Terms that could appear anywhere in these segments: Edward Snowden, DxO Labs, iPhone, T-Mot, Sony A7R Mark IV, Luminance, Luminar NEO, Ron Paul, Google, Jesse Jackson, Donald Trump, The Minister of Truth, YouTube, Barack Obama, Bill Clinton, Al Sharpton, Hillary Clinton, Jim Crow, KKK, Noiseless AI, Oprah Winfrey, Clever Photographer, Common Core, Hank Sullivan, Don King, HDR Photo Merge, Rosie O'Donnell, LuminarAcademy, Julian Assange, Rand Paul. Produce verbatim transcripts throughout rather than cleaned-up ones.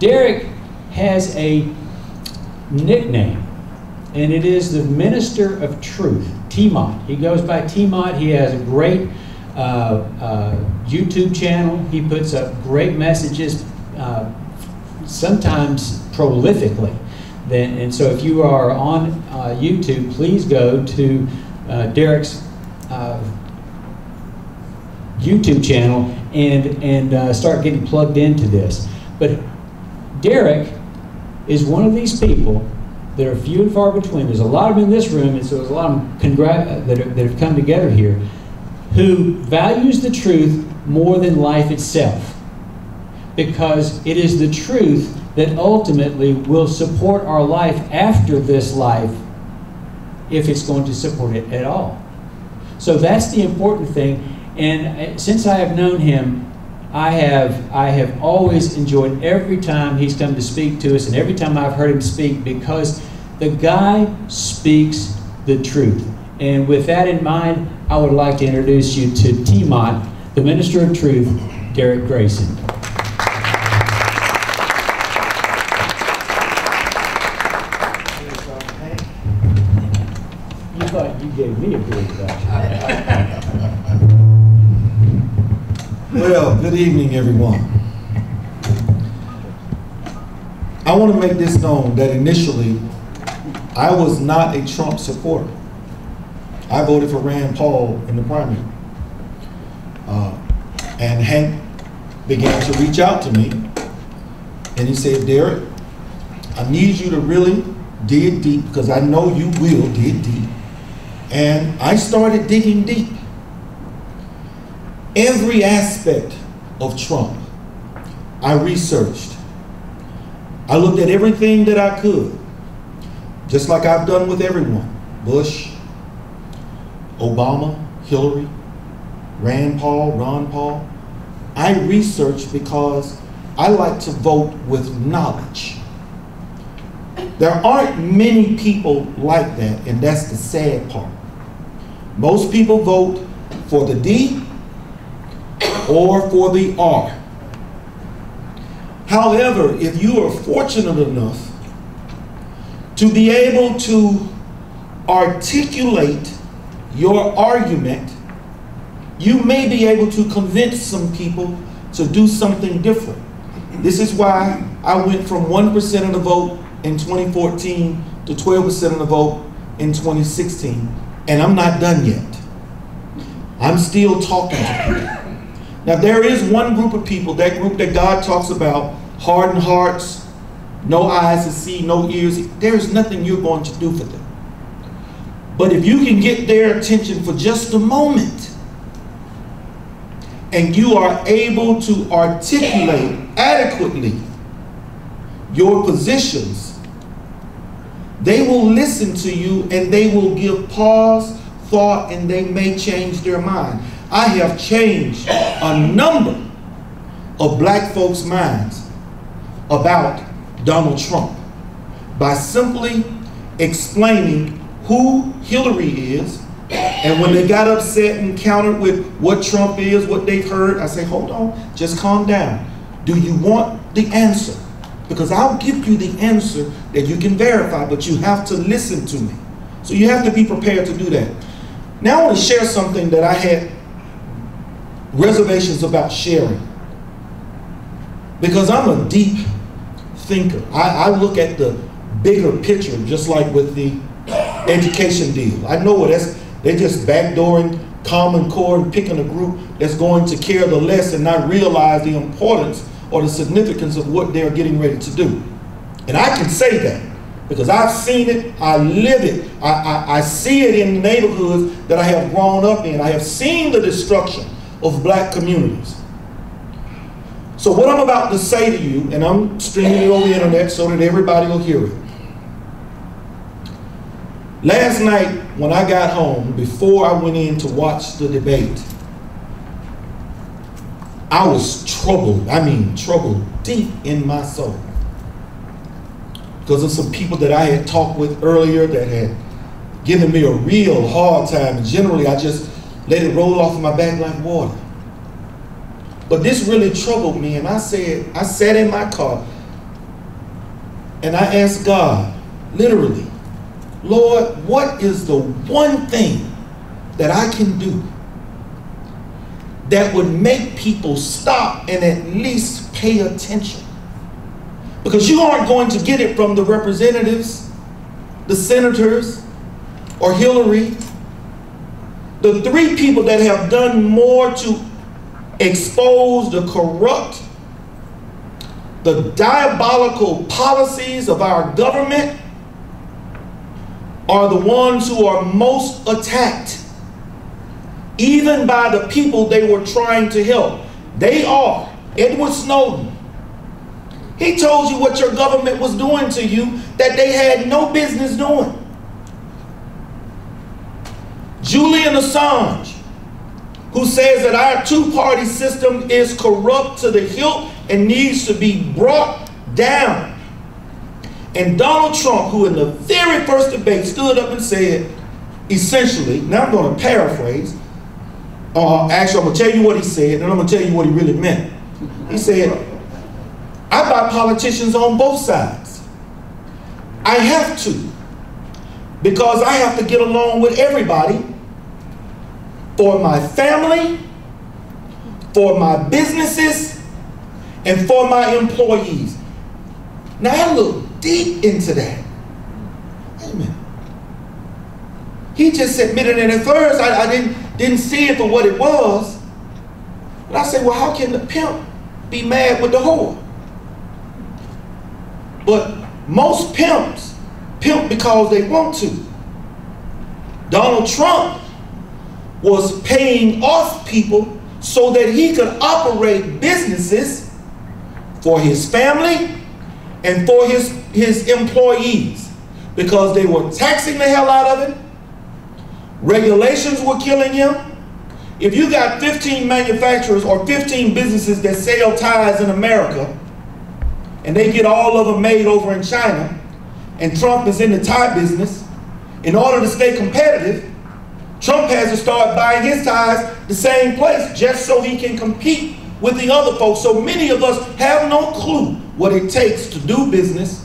Derrick has a nickname, and it is the Minister of Truth, T-Mot. He goes by T-Mot. He has a great uh, uh, YouTube channel. He puts up great messages, uh, sometimes prolifically. Then, and so if you are on uh, YouTube, please go to uh, Derrick's uh, YouTube channel and, and uh, start getting plugged into this. But Derrick is one of these people that are few and far between. There's a lot of them in this room, and so there's a lot of them that, are, that have come together here, who values the truth more than life itself, because it is the truth that ultimately will support our life after this life, if it's going to support it at all. So that's the important thing. And since I have known him, I have, I have always enjoyed every time he's come to speak to us and every time I've heard him speak, because the guy speaks the truth. And with that in mind, I would like to introduce you to T-Mot, the Minister of Truth, Derrick Grayson. You thought you gave me a big introduction. Well, good evening, everyone. I want to make this known that initially, I was not a Trump supporter. I voted for Rand Paul in the primary. Uh, and Hank began to reach out to me, and he said, Derrick, I need you to really dig deep, because I know you will dig deep. And I started digging deep. Every aspect of Trump, I researched. I looked at everything that I could, just like I've done with everyone. Bush, Obama, Hillary, Rand Paul, Ron Paul. I researched because I like to vote with knowledge. There aren't many people like that, and that's the sad part. Most people vote for the D or for the R. However, if you are fortunate enough to be able to articulate your argument, you may be able to convince some people to do something different. This is why I went from one percent of the vote in twenty fourteen to twelve percent of the vote in twenty sixteen, and I'm not done yet. I'm still talking to people. Now, there is one group of people, that group that God talks about, hardened hearts, no eyes to see, no ears. There is nothing you're going to do for them. But if you can get their attention for just a moment, and you are able to articulate adequately your positions, they will listen to you, and they will give pause, thought, and they may change their mind. I have changed a number of black folks' minds about Donald Trump by simply explaining who Hillary is, and when they got upset and countered with what Trump is, what they've heard, I say, hold on, just calm down. Do you want the answer? Because I'll give you the answer that you can verify, but you have to listen to me. So you have to be prepared to do that. Now I want to share something that I had reservations about sharing, because I'm a deep thinker. I, I look at the bigger picture, just like with the education deal. I know that's, they're just backdooring Common Core and picking a group that's going to care the less and not realize the importance or the significance of what they're getting ready to do. And I can say that, because I've seen it, I live it, I, I, I see it in the neighborhoods that I have grown up in. I have seen the destruction of black communities. So what I'm about to say to you, and I'm streaming it on the internet so that everybody will hear it. Last night when I got home, before I went in to watch the debate, I was troubled, I mean troubled deep in my soul, because of some people that I had talked with earlier that had given me a real hard time. And generally I just let it roll off my back like water. But this really troubled me, and I said, I sat in my car And I asked God, literally, Lord, what is the one thing that I can do that would make people stop and at least pay attention? Because you aren't going to get it from the representatives, the senators, or Hillary. The three people that have done more to expose the corrupt, the diabolical policies of our government are the ones who are most attacked, even by the people they were trying to help. They are Edward Snowden. He told you what your government was doing to you that they had no business doing. Julian Assange, who says that our two-party system is corrupt to the hilt and needs to be brought down. And Donald Trump, who in the very first debate stood up and said, essentially, now I'm going to paraphrase, uh, actually I'm going to tell you what he said and I'm going to tell you what he really meant. He said, I buy politicians on both sides. I have to, because I have to get along with everybody for my family, for my businesses, and for my employees. Now I look deep into that. Wait a minute. He just admitted it at first. I, I didn't, didn't see it for what it was. But I said, well, how can the pimp be mad with the whore? But most pimps pimp because they want to. Donald Trump was paying off people so that he could operate businesses for his family and for his, his employees, because they were taxing the hell out of him. Regulations were killing him. If you got fifteen manufacturers or fifteen businesses that sell ties in America, and they get all of them made over in China, and Trump is in the tie business, in order to stay competitive, Trump has to start buying his ties the same place just so he can compete with the other folks. So many of us have no clue what it takes to do business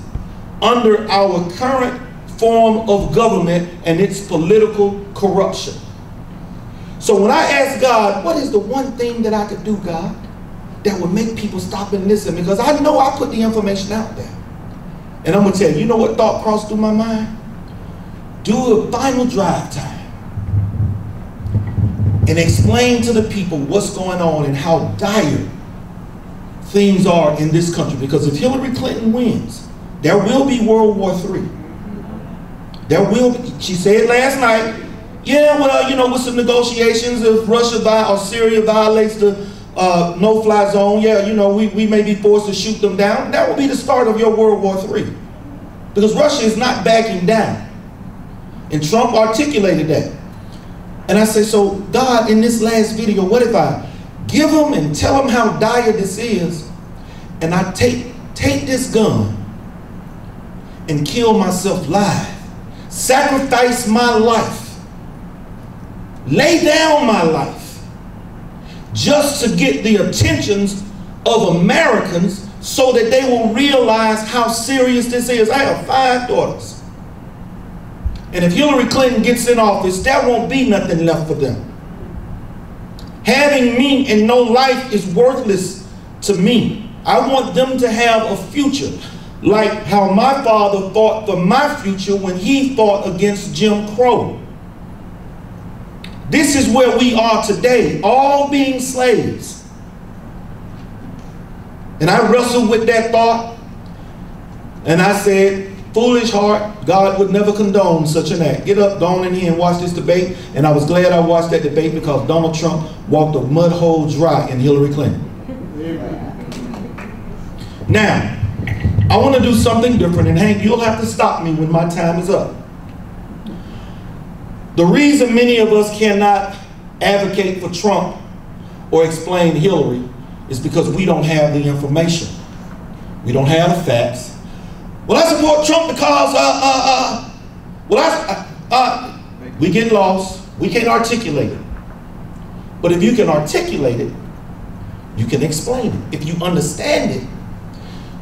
under our current form of government and its political corruption. So when I asked God, what is the one thing that I could do, God, that would make people stop and listen? Because I know I put the information out there. And I'm going to tell you, you know what thought crossed through my mind? Do a final drive time and explain to the people what's going on and how dire things are in this country. Because if Hillary Clinton wins, there will be World War Three. There will be. She said last night, yeah, well, you know, with some negotiations, if Russia or Syria violates the Uh, no-fly zone, yeah, you know, we, we may be forced to shoot them down. That will be the start of your World War Three. Because Russia is not backing down. And Trump articulated that. And I say, so God, in this last video, what if I give them and tell them how dire this is, and I take, take this gun and kill myself live, sacrifice my life, lay down my life, just to get the attentions of Americans so that they will realize how serious this is. I have five daughters. And if Hillary Clinton gets in office, there won't be nothing left for them. Having me and no life is worthless to me. I want them to have a future, like how my father fought for my future when he fought against Jim Crow. This is where we are today, all being slaves. And I wrestled with that thought, and I said, foolish heart, God would never condone such an act. Get up, go on in here and watch this debate. And I was glad I watched that debate, because Donald Trump walked a mud hole dry in Hillary Clinton. Amen. Now, I want to do something different, and Hank, you'll have to stop me when my time is up. The reason many of us cannot advocate for Trump or explain Hillary is because we don't have the information. We don't have the facts. Well, I support Trump because, uh, uh, uh, well, I, uh, uh, we get lost. We can't articulate it. But if you can articulate it, you can explain it. If you understand it,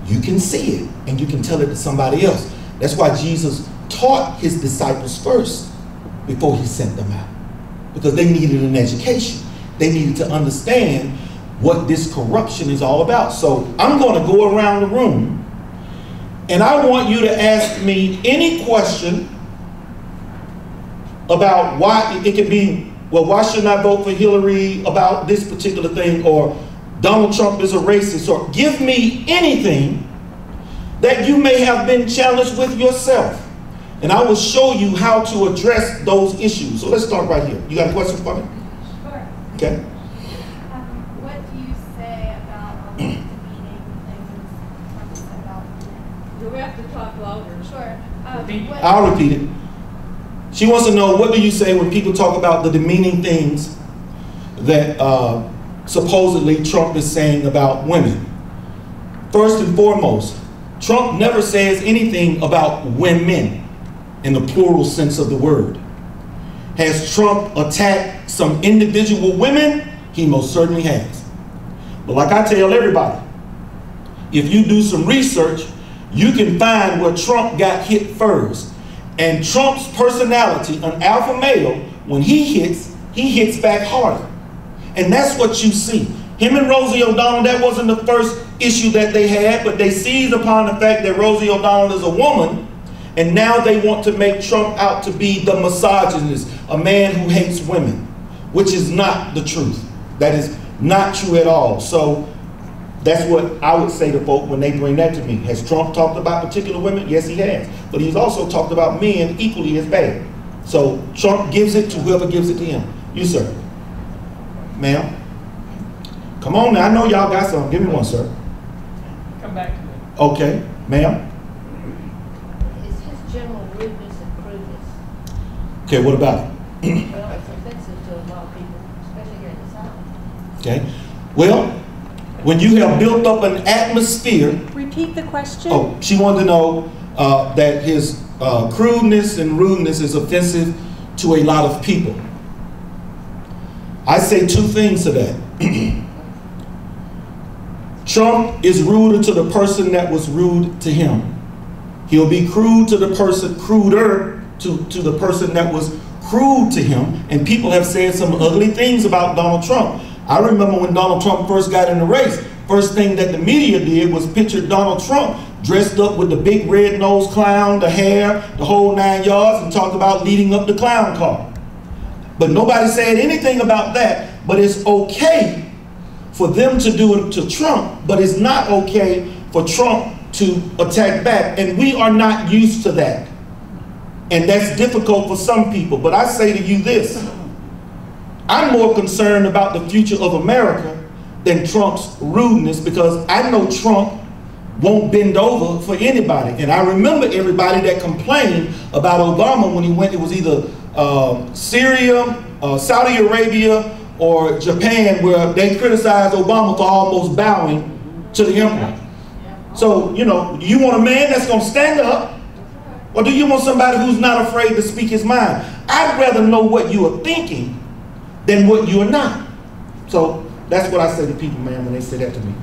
you can see it and you can tell it to somebody else. That's why Jesus taught his disciples first before he sent them out, because they needed an education. They needed to understand what this corruption is all about. So I'm going to go around the room and I want you to ask me any question about why it could be, well, why shouldn't I vote for Hillary about this particular thing, or Donald Trump is a racist, or give me anything that you may have been challenged with yourself. And I will show you how to address those issues. So let's start right here. You got a question for me? Sure. Okay. Um, what do you say about all these demeaning things Trump said about men? Do we have to talk louder? Sure. Um, what I'll repeat it. She wants to know, what do you say when people talk about the demeaning things that uh, supposedly Trump is saying about women? First and foremost, Trump never says anything about women in the plural sense of the word. Has Trump attacked some individual women? He most certainly has. But like I tell everybody, if you do some research, you can find where Trump got hit first. And Trump's personality, an alpha male, when he hits, he hits back harder. And that's what you see. Him and Rosie O'Donnell, that wasn't the first issue that they had, but they seized upon the fact that Rosie O'Donnell is a woman, and now they want to make Trump out to be the misogynist, a man who hates women, which is not the truth. That is not true at all. So that's what I would say to folk when they bring that to me. Has Trump talked about particular women? Yes, he has. But he's also talked about men equally as bad. So Trump gives it to whoever gives it to him. You, sir. Ma'am. Come on now. I know y'all got some. Give me one, sir. Come back to me. Okay. Ma'am. Is his general rudeness and crudeness? Okay, what about it? Well, it's offensive to a lot of people, especially here in the South. Okay. Well, when you have built up an atmosphere. Repeat the question. Oh, she wanted to know uh, that his uh, crudeness and rudeness is offensive to a lot of people. I say two things to that. Trump is ruder to the person that was rude to him. He'll be crude to the person, cruder to, to the person that was crude to him. And people have said some ugly things about Donald Trump. I remember when Donald Trump first got in the race, first thing that the media did was picture Donald Trump dressed up with the big red-nosed clown, the hair, the whole nine yards, and talked about leading up the clown car. But nobody said anything about that. But it's okay for them to do it to Trump, but it's not okay for Trump to attack back. And we are not used to that. And that's difficult for some people. But I say to you this. I'm more concerned about the future of America than Trump's rudeness, because I know Trump won't bend over for anybody. And I remember everybody that complained about Obama when he went, it was either uh, Syria, uh, Saudi Arabia, or Japan, where they criticized Obama for almost bowing to the emperor. So, you know, you want a man that's going to stand up, or do you want somebody who's not afraid to speak his mind? I'd rather know what you are thinking than what you are not. So that's what I say to people, ma'am, when they say that to me.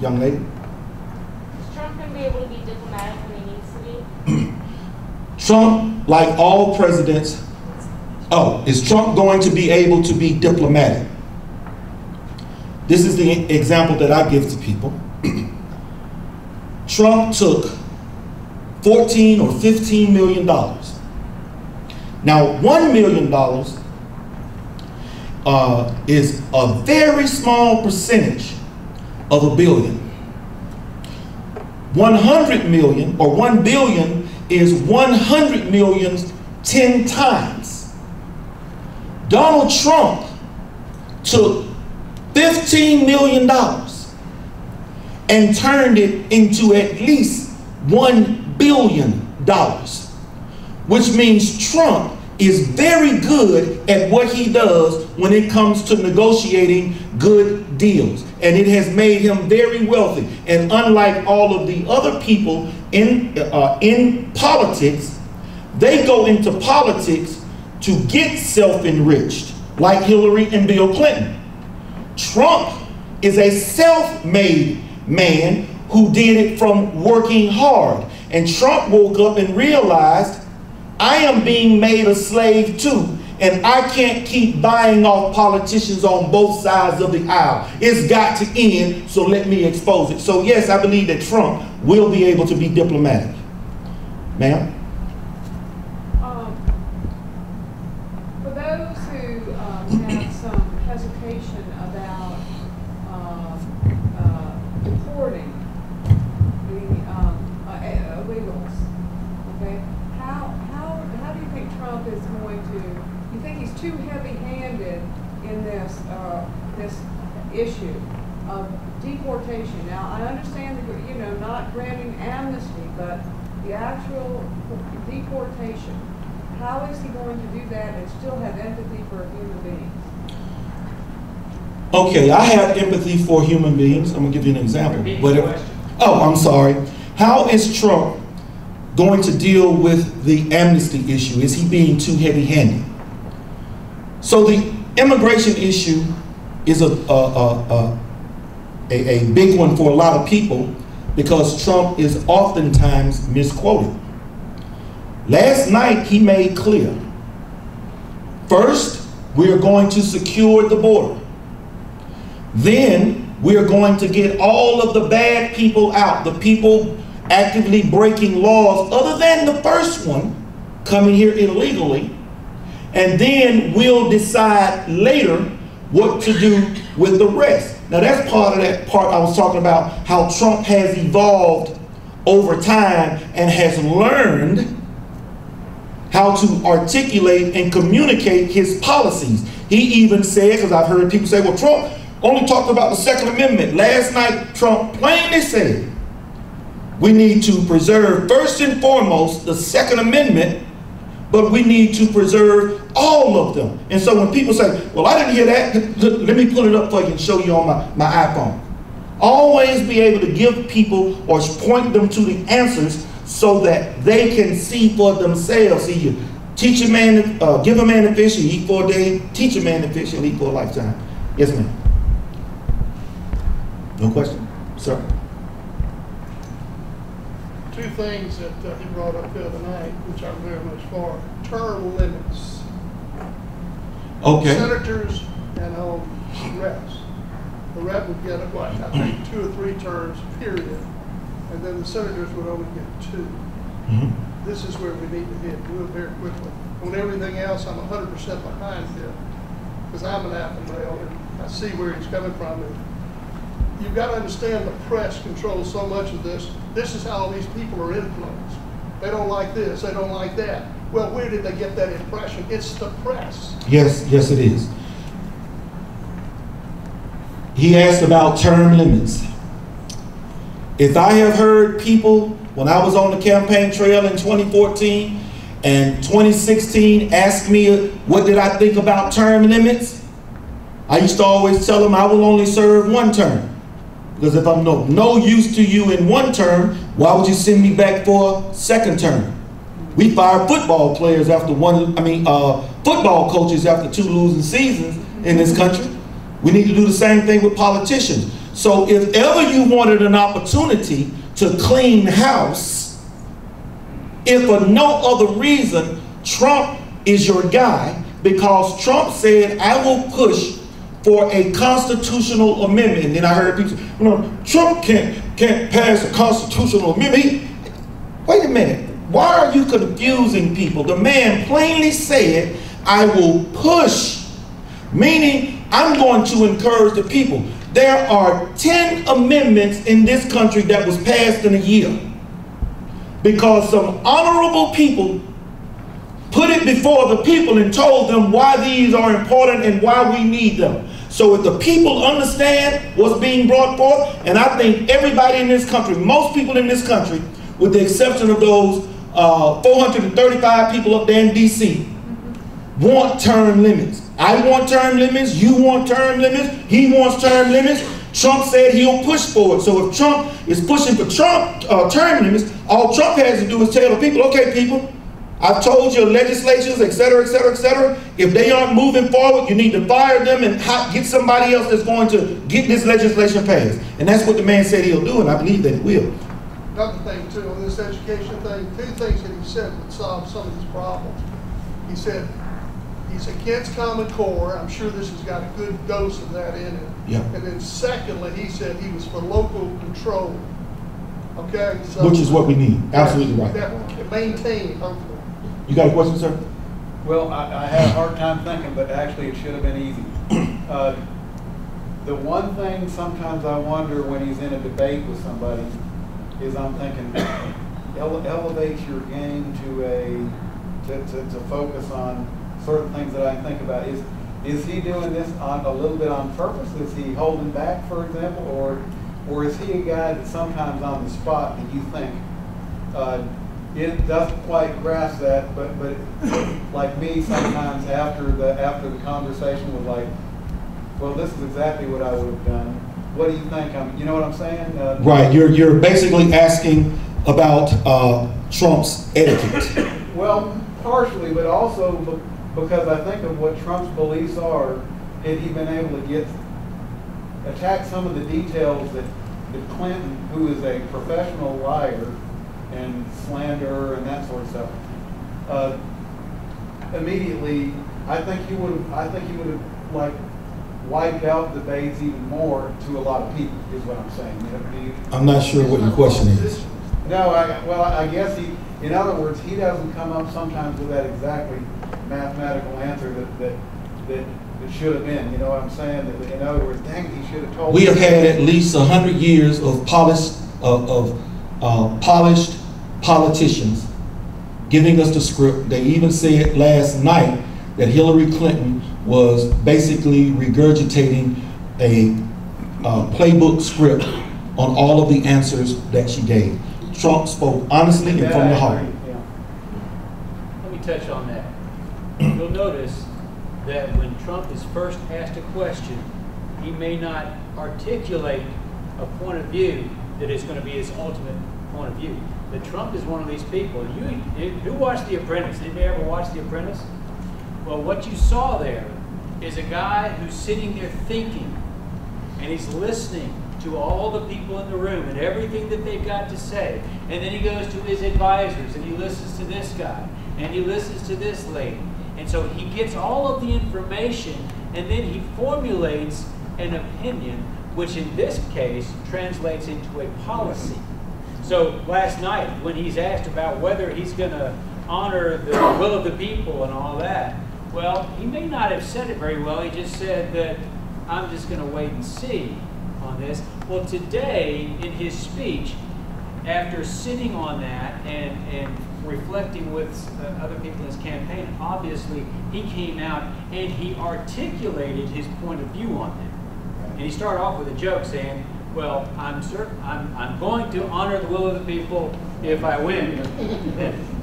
Young lady? Is Trump going to be able to be diplomatic when he needs to be? Trump, like all presidents, oh, is Trump going to be able to be diplomatic? This is the example that I give to people. Trump took fourteen or fifteen million dollars. Now, one million dollars Uh, is a very small percentage of a billion. one hundred million or one billion is one hundred million ten times. Donald Trump took fifteen million dollars and turned it into at least one billion dollars, which means Trump is very good at what he does when it comes to negotiating good deals. And it has made him very wealthy. And unlike all of the other people in, uh, in politics, they go into politics to get self-enriched, like Hillary and Bill Clinton. Trump is a self-made man who did it from working hard. And Trump woke up and realized, I am being made a slave too, and I can't keep buying off politicians on both sides of the aisle. It's got to end, so let me expose it. So yes, I believe that Trump will be able to be diplomatic. Ma'am? Um, for those who uh, have some hesitation about uh, uh, deporting the um, uh, illegals, okay, how, how, how do you think Trump is going to... You think he's too heavy-handed in this uh, this issue of deportation? Now, I understand that, you know, not granting amnesty, but the actual deportation. How is he going to do that and still have empathy for human beings? Okay, I have empathy for human beings. I'm gonna give you an example. But if, oh, I'm sorry. How is Trump going to deal with the amnesty issue? Is he being too heavy-handed? So the immigration issue is a a, a, a a big one for a lot of people because Trump is oftentimes misquoted. Last night he made clear, first, we are going to secure the border. Then we are going to get all of the bad people out, the people actively breaking laws other than the first one coming here illegally, and then we'll decide later what to do with the rest. Now that's part of that part I was talking about, how Trump has evolved over time and has learned how to articulate and communicate his policies. He even said, because I've heard people say, well, Trump only talked about the Second Amendment. Last night, Trump plainly said, we need to preserve, first and foremost, the Second Amendment, but we need to preserve all of them. And so when people say, well, I didn't hear that, let me pull it up for you and show you on my, my iPhone. Always be able to give people or point them to the answers so that they can see for themselves. See, you teach a man, uh, give a man a fish, he'll eat for a day. Teach a man to fish, he'll eat for a lifetime. Yes, ma'am. No question, sir. Two things that uh, he brought up the other night, which I'm very much for, term limits. Okay. Senators and um, reps. The rep would get, what, I think two or three terms, period. And then the senators would only get two. Mm-hmm. This is where we need to hit. Do it very quickly. On everything else, I'm one hundred percent behind him because I'm an African rail. I see where he's coming from. And you've got to understand the press controls so much of this. This is how these people are influenced. They don't like this, they don't like that. Well, where did they get that impression? It's the press. Yes, yes it is. He asked about term limits. If I have heard people, when I was on the campaign trail in twenty fourteen and twenty sixteen, ask me what did I think about term limits, I used to always tell them I will only serve one term. Because if I'm no, no use to you in one term, why would you send me back for a second term? We fired football players after one, I mean, uh, football coaches after two losing seasons in this country. We need to do the same thing with politicians. So if ever you wanted an opportunity to clean house, if for no other reason, Trump is your guy, because Trump said, I will push for a constitutional amendment. And then I heard people say, well, Trump can't, can't pass a constitutional amendment. Wait a minute, why are you confusing people? The man plainly said, I will push, meaning I'm going to encourage the people. There are ten amendments in this country that was passed in a year because some honorable people put it before the people and told them why these are important and why we need them. So if the people understand what's being brought forth, and I think everybody in this country, most people in this country, with the exception of those uh, four hundred thirty-five people up there in D C, want term limits. I want term limits, you want term limits, he wants term limits. Trump said he'll push for it. So if Trump is pushing for Trump uh, term limits, all Trump has to do is tell the people, okay people, I've told your legislatures, et cetera, et cetera, et cetera, if they aren't moving forward, you need to fire them and get somebody else that's going to get this legislation passed. And that's what the man said he'll do, and I believe that he will. Another thing, too, on this education thing, two things that he said would solve some of these problems. He said he's against Common Core. I'm sure this has got a good dose of that in it. Yeah. And then secondly, he said he was for local control. Okay? So which is what we need. Absolutely right. That we can maintain, hopefully. You got a question, sir? Well, I, I had a hard time thinking, but actually it should have been easy. Uh, the one thing sometimes I wonder when he's in a debate with somebody is I'm thinking, ele elevate your game to a, to, to, to focus on certain things that I think about. Is, is he doing this on, a little bit on purpose? Is he holding back, for example? Or, or is he a guy that sometimes on the spot that you think, uh, it doesn't quite grasp that, but but like me, sometimes after the after the conversation was like, well, this is exactly what I would have done. What do you think? I'm, you know what I'm saying? Uh, right. You're you're basically asking about uh, Trump's etiquette. Well, partially, but also because I think of what Trump's beliefs are, had he been able to get attack some of the details that that Clinton, who is a professional liar and slander and that sort of stuff, uh, immediately, I think he would have. I think he would have like wiped out debates even more to a lot of people. Is what I'm saying. You know, you, I'm not sure what your question is. No, I, well, I guess he. In other words, he doesn't come up sometimes with that exactly mathematical answer that that that, that should have been. You know what I'm saying? That, in other words, dang, he should have told. We have had at least a hundred years of polished of of uh, polished. politicians giving us the script. They even said last night that Hillary Clinton was basically regurgitating a uh, playbook script on all of the answers that she gave. Trump spoke honestly and from the heart. Yeah. Let me touch on that. You'll notice that when Trump is first asked a question, he may not articulate a point of view that is going to be his ultimate point of view. But Trump is one of these people. You, you, you watched The Apprentice. Did you ever watch The Apprentice? Well, what you saw there is a guy who's sitting there thinking, and he's listening to all the people in the room and everything that they've got to say. And then he goes to his advisors, and he listens to this guy, and he listens to this lady. And so he gets all of the information, and then he formulates an opinion, which in this case translates into a policy. So last night, when he's asked about whether he's going to honor the will of the people and all that, well, he may not have said it very well. He just said that I'm just going to wait and see on this. Well, today, in his speech, after sitting on that and, and reflecting with other people in his campaign, obviously he came out and he articulated his point of view on that. And he started off with a joke saying, well, I'm, certain, I'm, I'm going to honor the will of the people if I win.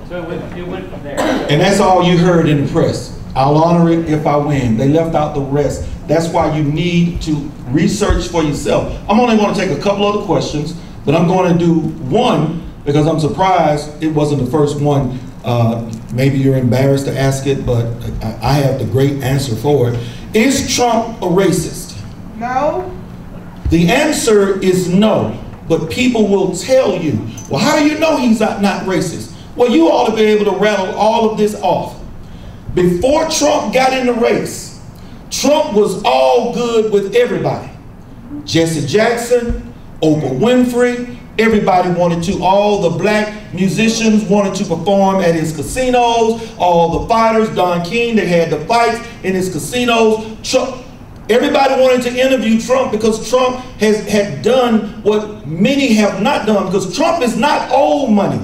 So it went, it went from there. And that's all you heard in the press. I'll honor it if I win. They left out the rest. That's why you need to research for yourself. I'm only going to take a couple other questions, but I'm going to do one because I'm surprised it wasn't the first one. Uh, maybe you're embarrassed to ask it, but I, I have the great answer for it. Is Trump a racist? No. The answer is no, but people will tell you, well, how do you know he's not, not racist? Well, you ought to be able to rattle all of this off. Before Trump got in the race, Trump was all good with everybody. Jesse Jackson, Oprah Winfrey, everybody wanted to. All the black musicians wanted to perform at his casinos. All the fighters, Don King, they had the fights in his casinos. Trump, Everybody wanted to interview Trump because Trump has had done what many have not done, because Trump is not old money.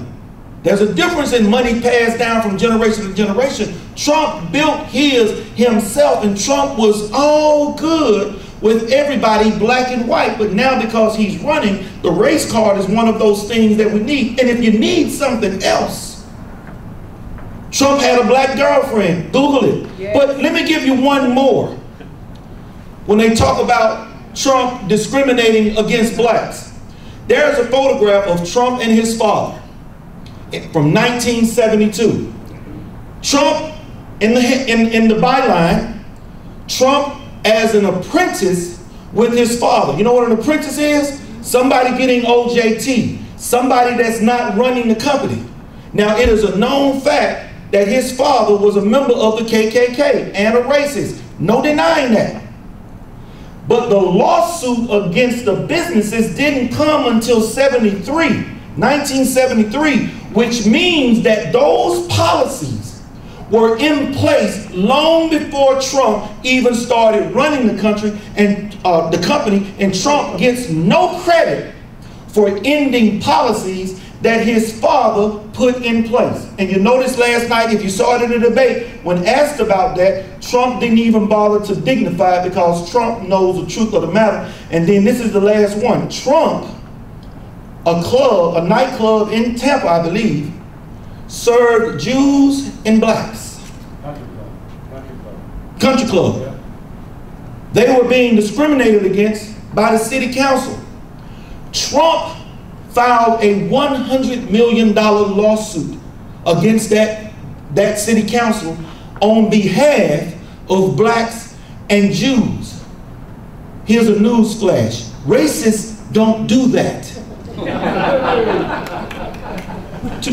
There's a difference in money passed down from generation to generation. Trump built his himself, and Trump was all good with everybody, black and white. But now because he's running, the race card is one of those things that we need. And if you need something else, Trump had a black girlfriend. Google it. Yes. But let me give you one more. When they talk about Trump discriminating against blacks, there's a photograph of Trump and his father from nineteen seventy-two. Trump, in the, in, in the byline, Trump as an apprentice with his father. You know what an apprentice is? Somebody getting O J T, somebody that's not running the company. Now, it is a known fact that his father was a member of the K K K and a racist. No denying that. But the lawsuit against the businesses didn't come until seventy-three, nineteen seventy-three, which means that those policies were in place long before Trump even started running the country and uh, the company, and Trump gets no credit for ending policies that his father put in place. And you noticed last night, if you saw it in the debate, when asked about that, Trump didn't even bother to dignify it because Trump knows the truth of the matter. And then this is the last one. Trump, a club, a nightclub in Tampa, I believe, served Jews and blacks. Country club. Country club. Country club. Yeah. They were being discriminated against by the city council. Trump filed a one hundred million dollar lawsuit against that, that city council on behalf of blacks and Jews. Here's a news flash. Racists don't do that.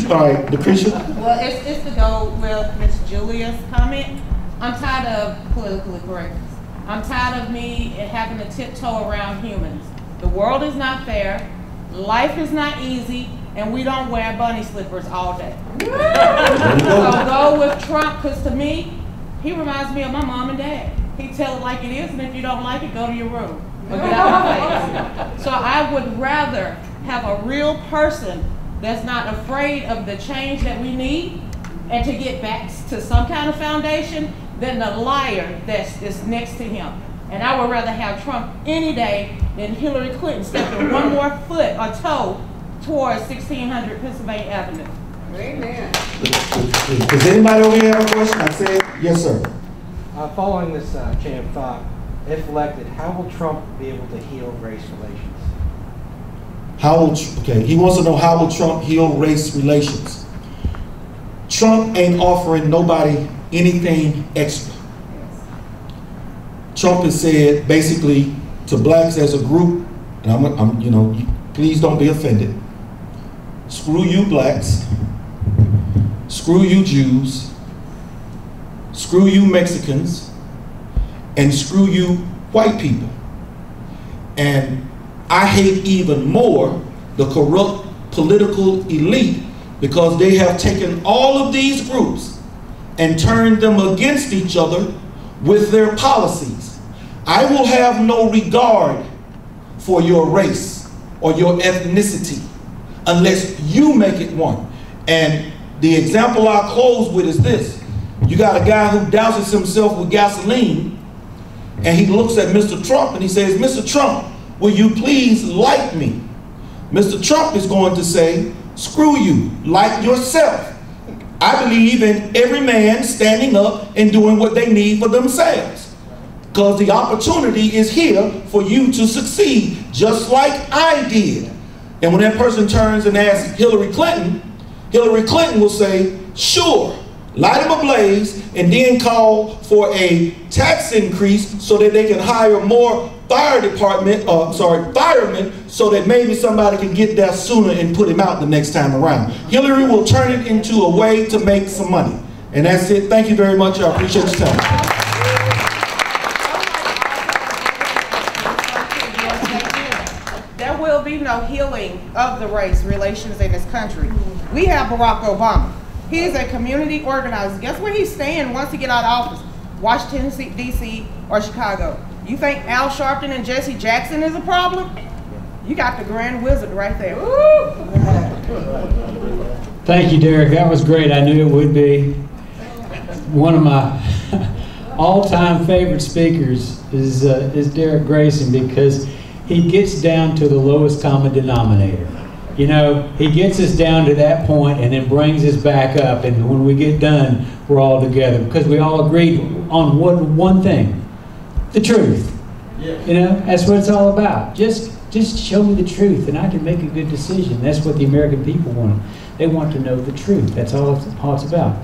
All right, Lucretia. Well, it's, it's to go with Miss Julia's comment. I'm tired of political correctness. I'm tired of me having to tiptoe around humans. The world is not fair. Life is not easy, and we don't wear bunny slippers all day. So I'll go with Trump, because to me, he reminds me of my mom and dad. He tells it like it is, and if you don't like it, go to your room or get out of the place. So I would rather have a real person that's not afraid of the change that we need and to get back to some kind of foundation than the liar that's, that's next to him. And I would rather have Trump any day than Hillary Clinton stepping one more foot or toe towards sixteen hundred Pennsylvania Avenue. Amen. Does anybody over here have a question? I said, yes, sir. Uh, following this uh, chain of thought, if elected, how will Trump be able to heal race relations? How will, okay, he wants to know how will Trump heal race relations? Trump ain't offering nobody anything extra. Trump has said, basically, to blacks as a group, and I'm, I'm, you know, please don't be offended. Screw you blacks, screw you Jews, screw you Mexicans, and screw you white people. And I hate even more the corrupt political elite because they have taken all of these groups and turned them against each other with their policies. I will have no regard for your race or your ethnicity unless you make it one. And the example I'll close with is this. You got a guy who douses himself with gasoline, and he looks at Mister Trump and he says, Mister Trump, will you please like me? Mister Trump is going to say, screw you, like yourself. I believe in every man standing up and doing what they need for themselves, because the opportunity is here for you to succeed, just like I did. And when that person turns and asks Hillary Clinton, Hillary Clinton will say, sure, light him ablaze, and then call for a tax increase so that they can hire more fire department, uh, sorry, firemen, so that maybe somebody can get there sooner and put him out the next time around. Hillary will turn it into a way to make some money. And that's it. Thank you very much. I appreciate your time. There will be no healing of the race relations in this country. We have Barack Obama. He's a community organizer. Guess where he's staying once he gets out of office? Washington, D C or Chicago. You think Al Sharpton and Jesse Jackson is a problem? You got the Grand Wizard right there. Woo! Thank you, Derrick. That was great. I knew it would be. One of my all-time favorite speakers is, uh, is Derrick Grayson, because he gets down to the lowest common denominator. You know, he gets us down to that point and then brings us back up, and when we get done, we're all together because we all agreed on one, one thing, the truth. Yeah. You know, that's what it's all about. Just just show me the truth and I can make a good decision. That's what the American people want. They want to know the truth. That's all it's, all it's about.